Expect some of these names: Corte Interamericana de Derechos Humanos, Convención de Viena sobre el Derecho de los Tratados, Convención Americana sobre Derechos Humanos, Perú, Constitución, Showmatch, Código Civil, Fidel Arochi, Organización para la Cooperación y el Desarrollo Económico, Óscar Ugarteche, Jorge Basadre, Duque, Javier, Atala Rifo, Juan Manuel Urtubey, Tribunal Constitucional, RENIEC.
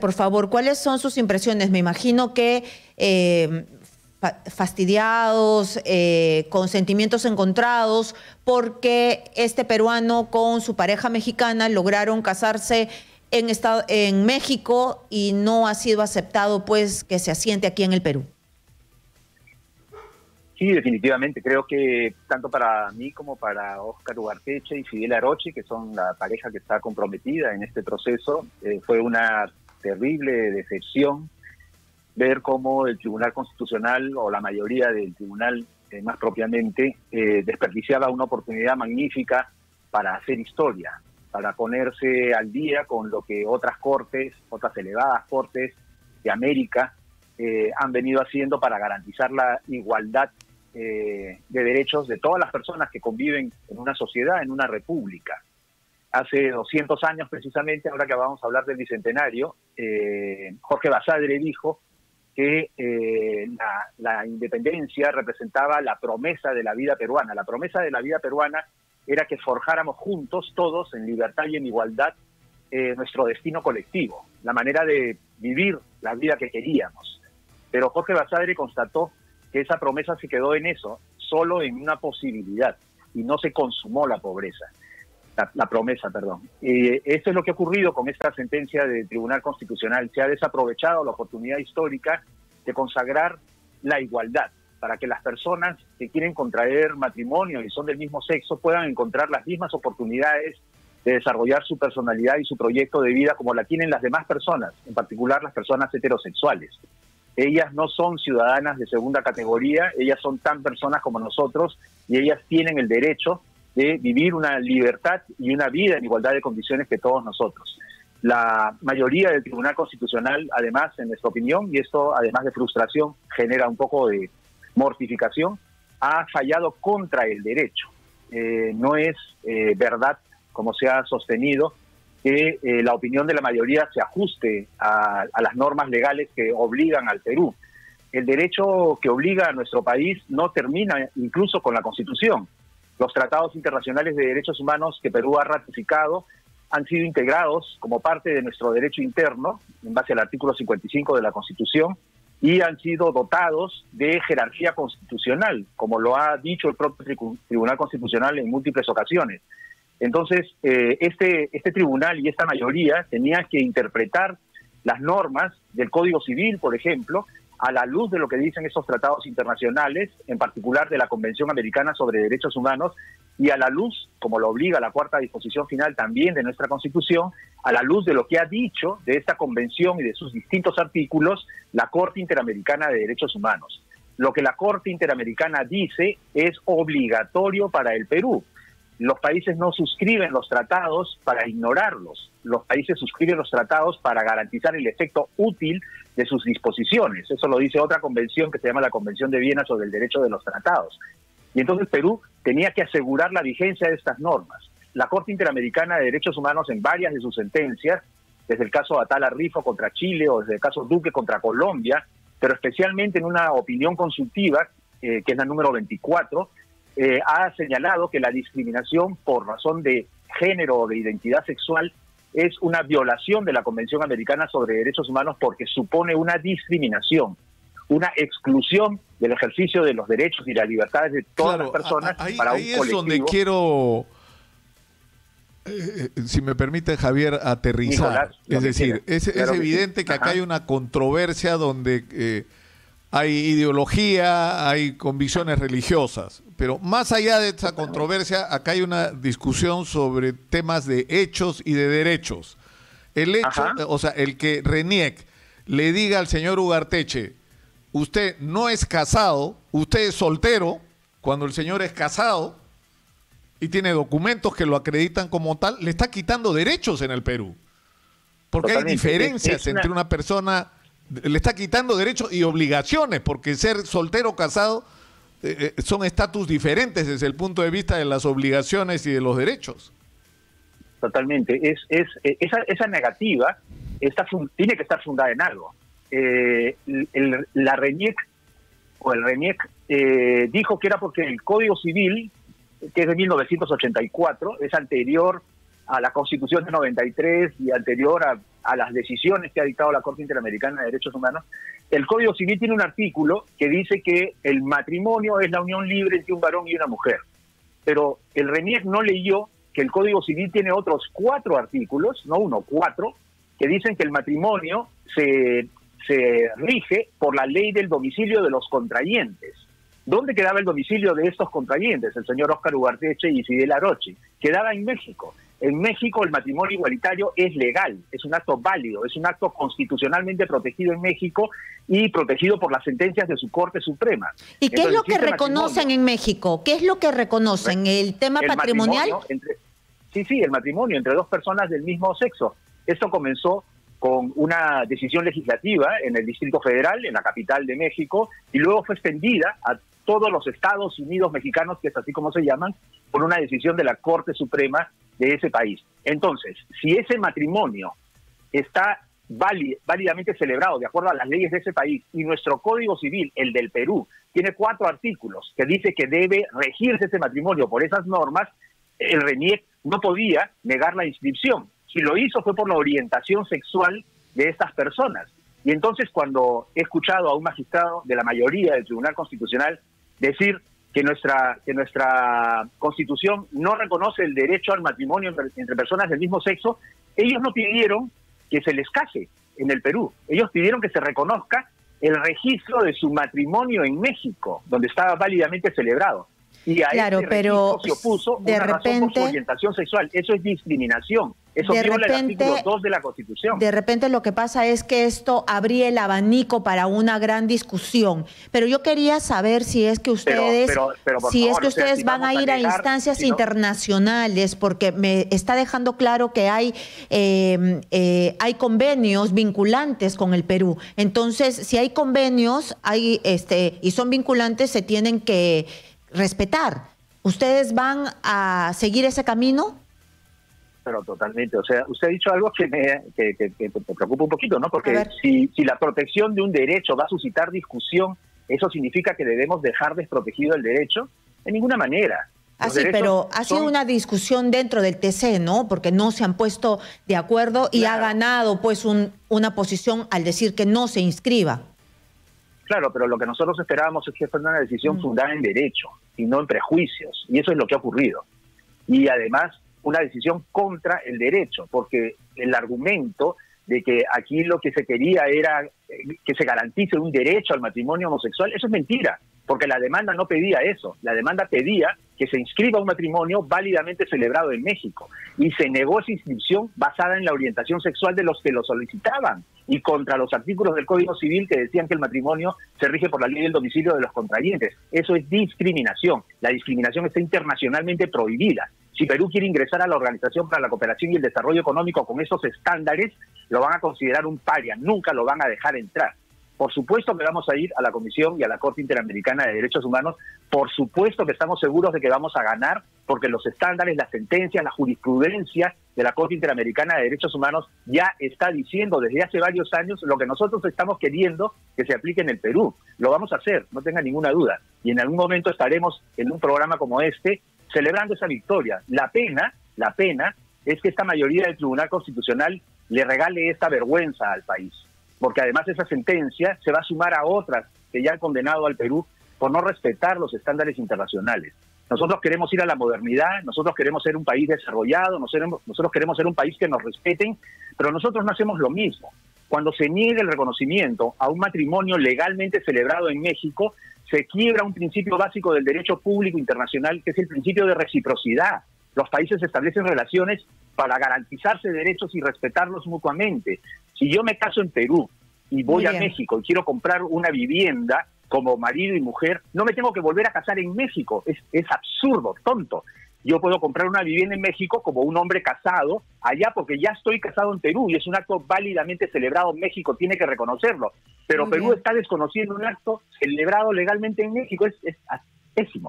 Por favor, ¿cuáles son sus impresiones? Me imagino que fastidiados, con sentimientos encontrados, porque este peruano con su pareja mexicana lograron casarse en México y no ha sido aceptado pues que se asiente aquí en el Perú. Sí, definitivamente. Creo que tanto para mí como para Óscar Ugarteche y Fidel Arochi, que son la pareja que está comprometida en este proceso, fue una terrible decepción ver cómo el Tribunal Constitucional, o la mayoría del Tribunal más propiamente, desperdiciaba una oportunidad magnífica para hacer historia, para ponerse al día con lo que otras cortes, otras elevadas cortes de América han venido haciendo para garantizar la igualdad de derechos de todas las personas que conviven en una sociedad, en una república. Hace 200 años precisamente, ahora que vamos a hablar del bicentenario, Jorge Basadre dijo que la independencia representaba la promesa de la vida peruana. La promesa de la vida peruana era que forjáramos juntos, todos, en libertad y en igualdad, nuestro destino colectivo, la manera de vivir la vida que queríamos. Pero Jorge Basadre constató que esa promesa se quedó en eso, solo en una posibilidad, y no se consumó la promesa. Esto es lo que ha ocurrido con esta sentencia del Tribunal Constitucional. Se ha desaprovechado la oportunidad histórica de consagrar la igualdad, para que las personas que quieren contraer matrimonio y son del mismo sexo puedan encontrar las mismas oportunidades de desarrollar su personalidad y su proyecto de vida como la tienen las demás personas, en particular las personas heterosexuales. Ellas no son ciudadanas de segunda categoría, ellas son tan personas como nosotros y ellas tienen el derecho de vivir una libertad y una vida en igualdad de condiciones que todos nosotros. La mayoría del Tribunal Constitucional, además, en nuestra opinión, y esto además de frustración genera un poco de mortificación, ha fallado contra el derecho. No es verdad, como se ha sostenido, que la opinión de la mayoría se ajuste a las normas legales que obligan al Perú. El derecho que obliga a nuestro país no termina incluso con la Constitución. Los tratados internacionales de derechos humanos que Perú ha ratificado han sido integrados como parte de nuestro derecho interno, en base al artículo 55 de la Constitución, y han sido dotados de jerarquía constitucional, como lo ha dicho el propio Tribunal Constitucional en múltiples ocasiones. Entonces, este tribunal y esta mayoría tenía que interpretar las normas del Código Civil, por ejemplo, a la luz de lo que dicen esos tratados internacionales, en particular de la Convención Americana sobre Derechos Humanos, y a la luz, como lo obliga la cuarta disposición final también de nuestra Constitución, a la luz de lo que ha dicho de esta Convención y de sus distintos artículos, la Corte Interamericana de Derechos Humanos. Lo que la Corte Interamericana dice es obligatorio para el Perú. Los países no suscriben los tratados para ignorarlos. Los países suscriben los tratados para garantizar el efecto útil de sus disposiciones. Eso lo dice otra convención que se llama la Convención de Viena sobre el Derecho de los Tratados. Y entonces Perú tenía que asegurar la vigencia de estas normas. La Corte Interamericana de Derechos Humanos, en varias de sus sentencias, desde el caso Atala Rifo contra Chile o desde el caso Duque contra Colombia, pero especialmente en una opinión consultiva, que es la número 24, ha señalado que la discriminación por razón de género o de identidad sexual es una violación de la Convención Americana sobre Derechos Humanos porque supone una discriminación, una exclusión del ejercicio de los derechos y las libertades de todas las personas para un colectivo. Ahí es donde quiero, si me permite, Javier, aterrizar. Es decir, es evidente que acá hay una controversia donde hay ideología, hay convicciones religiosas, pero más allá de esta controversia, acá hay una discusión sobre temas de hechos y de derechos. El hecho, o sea, el que RENIEC le diga al señor Ugarteche, usted no es casado, usted es soltero, cuando el señor es casado y tiene documentos que lo acreditan como tal, le está quitando derechos en el Perú. Porque hay diferencias entre una persona... Le está quitando derechos y obligaciones, porque ser soltero o casado son estatus diferentes desde el punto de vista de las obligaciones y de los derechos. Totalmente. Esa negativa tiene que estar fundada en algo. La RENIEC, o el RENIEC, dijo que era porque el Código Civil, que es de 1984, es anterior a la Constitución de 93 y anterior a a las decisiones que ha dictado la Corte Interamericana de Derechos Humanos, el Código Civil tiene un artículo que dice que el matrimonio es la unión libre entre un varón y una mujer. Pero el RENIEC no leyó que el Código Civil tiene otros 4 artículos, no uno, 4, que dicen que el matrimonio se rige por la ley del domicilio de los contrayentes. ¿Dónde quedaba el domicilio de estos contrayentes? El señor Óscar Ugarteche y Fidel Arochi. Quedaba en México. En México el matrimonio igualitario es legal, es un acto válido, es un acto constitucionalmente protegido en México y protegido por las sentencias de su Corte Suprema. ¿Y qué es lo que reconocen en México? ¿Qué es lo que reconocen? ¿El tema patrimonial? Sí, el matrimonio entre dos personas del mismo sexo. Esto comenzó con una decisión legislativa en el Distrito Federal, en la capital de México, y luego fue extendida a todos los Estados Unidos mexicanos, que es así como se llaman, por una decisión de la Corte Suprema de ese país. Entonces, si ese matrimonio está válidamente celebrado de acuerdo a las leyes de ese país, y nuestro Código Civil, el del Perú, tiene 4 artículos que dice que debe regirse ese matrimonio por esas normas, el RENIEC no podía negar la inscripción. Si lo hizo fue por la orientación sexual de estas personas. Y entonces cuando he escuchado a un magistrado de la mayoría del Tribunal Constitucional decir que nuestra Constitución no reconoce el derecho al matrimonio entre personas del mismo sexo, ellos no pidieron que se les case en el Perú. Ellos pidieron que se reconozca el registro de su matrimonio en México, donde estaba válidamente celebrado. Y a ese registro se opuso de repente, razón por su orientación sexual. Eso es discriminación. Eso viola el artículo 2 de la Constitución. De repente lo que pasa es que esto abría el abanico para una gran discusión. Pero yo quería saber si es que ustedes, si van a ir a instancias internacionales, porque me está dejando claro que hay convenios vinculantes con el Perú. Entonces, si hay convenios, y son vinculantes, se tienen que respetar. ¿Ustedes van a seguir ese camino? Pero totalmente, o sea, usted ha dicho algo que me preocupa un poquito, ¿no? Porque si la protección de un derecho va a suscitar discusión, ¿eso significa que debemos dejar desprotegido el derecho? De ninguna manera. Así, pero ha sido una discusión dentro del TC, ¿no? Porque no se han puesto de acuerdo y ha ganado pues una posición al decir que no se inscriba. Claro, pero lo que nosotros esperábamos es que fuera una decisión fundada en derecho y no en prejuicios, y eso es lo que ha ocurrido. Y además una decisión contra el derecho, porque el argumento de que aquí lo que se quería era que se garantice un derecho al matrimonio homosexual, eso es mentira, porque la demanda no pedía eso, la demanda pedía que se inscriba un matrimonio válidamente celebrado en México, y se negó esa inscripción basada en la orientación sexual de los que lo solicitaban, y contra los artículos del Código Civil que decían que el matrimonio se rige por la ley del domicilio de los contrayentes. Eso es discriminación, la discriminación está internacionalmente prohibida. Si Perú quiere ingresar a la Organización para la Cooperación y el Desarrollo Económico con esos estándares, lo van a considerar un paria, nunca lo van a dejar entrar. Por supuesto que vamos a ir a la Comisión y a la Corte Interamericana de Derechos Humanos, por supuesto que estamos seguros de que vamos a ganar, porque los estándares, las sentencias, la jurisprudencia de la Corte Interamericana de Derechos Humanos ya está diciendo desde hace varios años lo que nosotros estamos queriendo que se aplique en el Perú. Lo vamos a hacer, no tenga ninguna duda. Y en algún momento estaremos en un programa como este celebrando esa victoria. La pena es que esta mayoría del Tribunal Constitucional le regale esta vergüenza al país, porque además esa sentencia se va a sumar a otras que ya han condenado al Perú por no respetar los estándares internacionales. Nosotros queremos ir a la modernidad, nosotros queremos ser un país desarrollado, nosotros queremos ser un país que nos respeten, pero nosotros no hacemos lo mismo. Cuando se niega el reconocimiento a un matrimonio legalmente celebrado en México, se quiebra un principio básico del derecho público internacional, que es el principio de reciprocidad. Los países establecen relaciones para garantizarse derechos y respetarlos mutuamente. Si yo me caso en Perú y voy a México y quiero comprar una vivienda como marido y mujer, no me tengo que volver a casar en México. Es absurdo, tonto. Yo puedo comprar una vivienda en México como un hombre casado allá, porque ya estoy casado en Perú y es un acto válidamente celebrado. México tiene que reconocerlo. Pero Perú está desconociendo un acto celebrado legalmente en México. Es pésimo.